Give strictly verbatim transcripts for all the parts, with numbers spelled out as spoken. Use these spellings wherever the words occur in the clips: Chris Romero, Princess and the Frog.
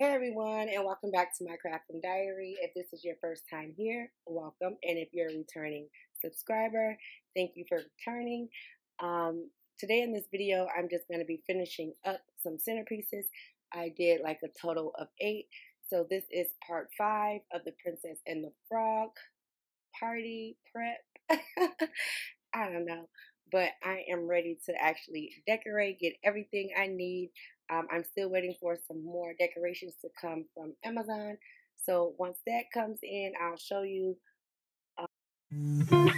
Hey everyone, and welcome back to my crafting diary. If this is your first time here, welcome. And if you're a returning subscriber, thank you for returning. Um, today in this video, I'm just going to be finishing up some centerpieces. I did like a total of eight. So this is part five of the Princess and the Frog party prep. I don't know, but I am ready to actually decorate, get everything I need. Um, I'm still waiting for some more decorations to come from Amazon. So once that comes in, I'll show you. Um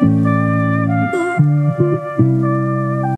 Thank you.